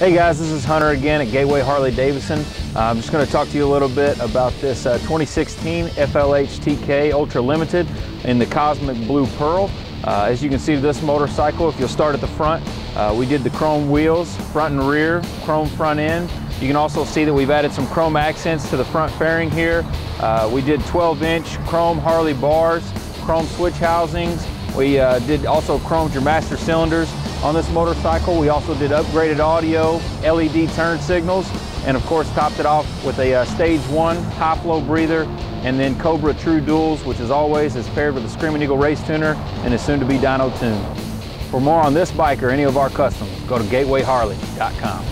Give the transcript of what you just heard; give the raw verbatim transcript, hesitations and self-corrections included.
Hey guys, this is Hunter again at Gateway Harley-Davidson. Uh, I'm just going to talk to you a little bit about this uh, twenty sixteen F L H T K Ultra Limited in the Cosmic Blue Pearl. Uh, as you can see, this motorcycle, if you'll start at the front, uh, we did the chrome wheels, front and rear, chrome front end. You can also see that we've added some chrome accents to the front fairing here. Uh, we did twelve inch chrome Harley bars, chrome switch housings. We uh, did also chromed your master cylinders on this motorcycle. We also did upgraded audio, L E D turn signals, and of course topped it off with a uh, stage one high-flow breather, and then Cobra True Duels, which as always is paired with the Screaming Eagle Race Tuner and is soon to be dyno tuned. For more on this bike or any of our customs, go to Gateway Harley dot com.